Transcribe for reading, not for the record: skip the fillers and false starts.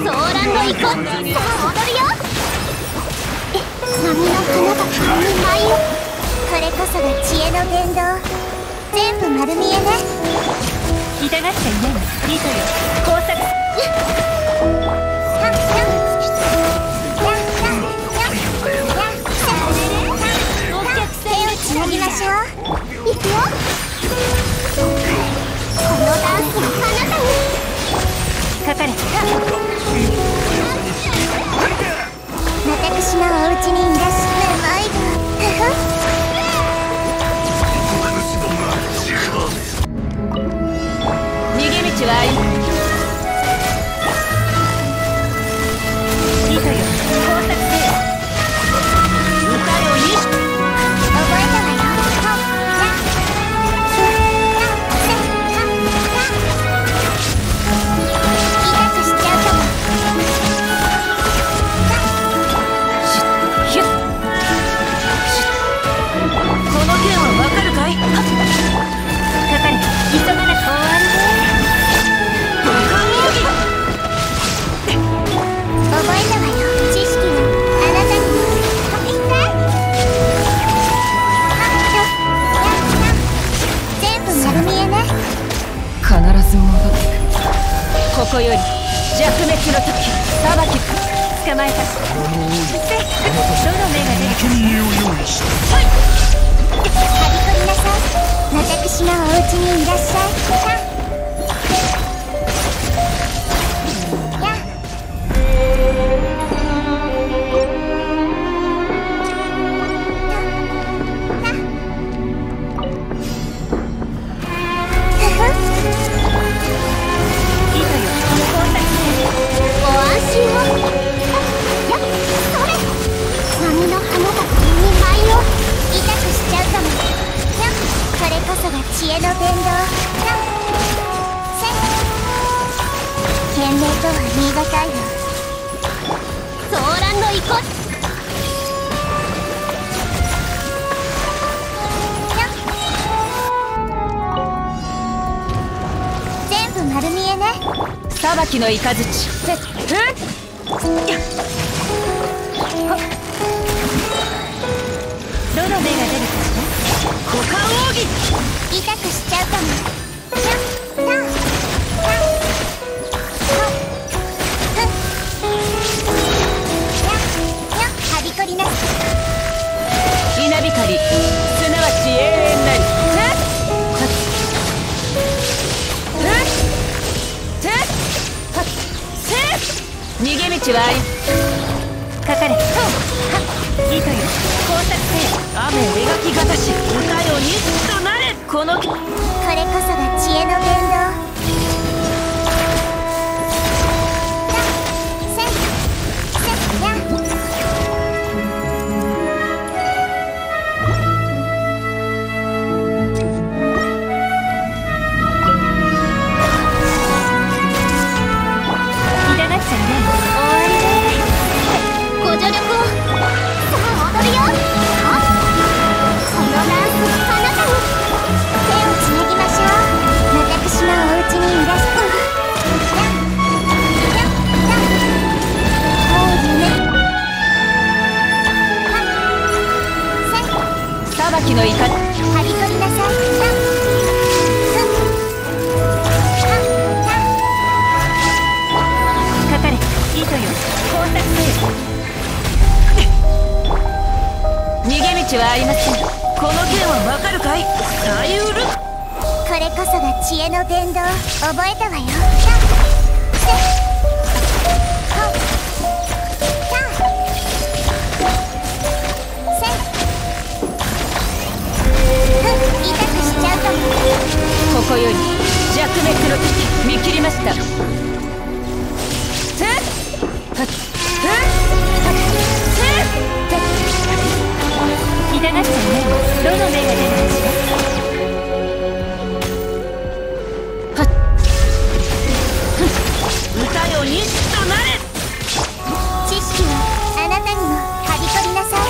ーランド行こう。さあ踊るよ。波の花が顔に舞う。これこそが知恵の伝道。全部丸見えね。痛がっちゃいないの。いいとよ。工作。手をつなぎましょう。いくよ。このダンスの花だね。かかれ。私のお家にいらっしゃる前が逃げ道はいい。いいとよ。工作せよ。歌よいい。覚えたわよ。ここより弱滅の時、裁き捕まえた。どの目が出るか。はい。はびこりなさい。私のお家にいらっしゃい。お安心を。やっそれ。波の花が顔に舞い。これこそが知恵の伝道。全部丸見えね。賢明とは言い難いよ。騒乱の遺骨。全部丸見えね。裁きのイカズチ。どの目が出るかしら。股間奥義。痛くしちゃうかも。はびこりなし。稲光、すなわち永遠なり。逃げ道はかかれ。いいとよ。工作せよ。雨を描きがたし、歌よ日となれ。このこれこそが知恵の伝道。の怒り。はびこりなさい。かかれ。いいとよ。工作せよ。逃げ道はありません。この件はわかるかい。さゆる。これこそが知恵の伝道。覚えたわよ。ここより弱滅の時、見切りました。痛がっちゃいない。どの目が出るかしら。歌よ日となれ。知識はあなたにもはびこりなさい。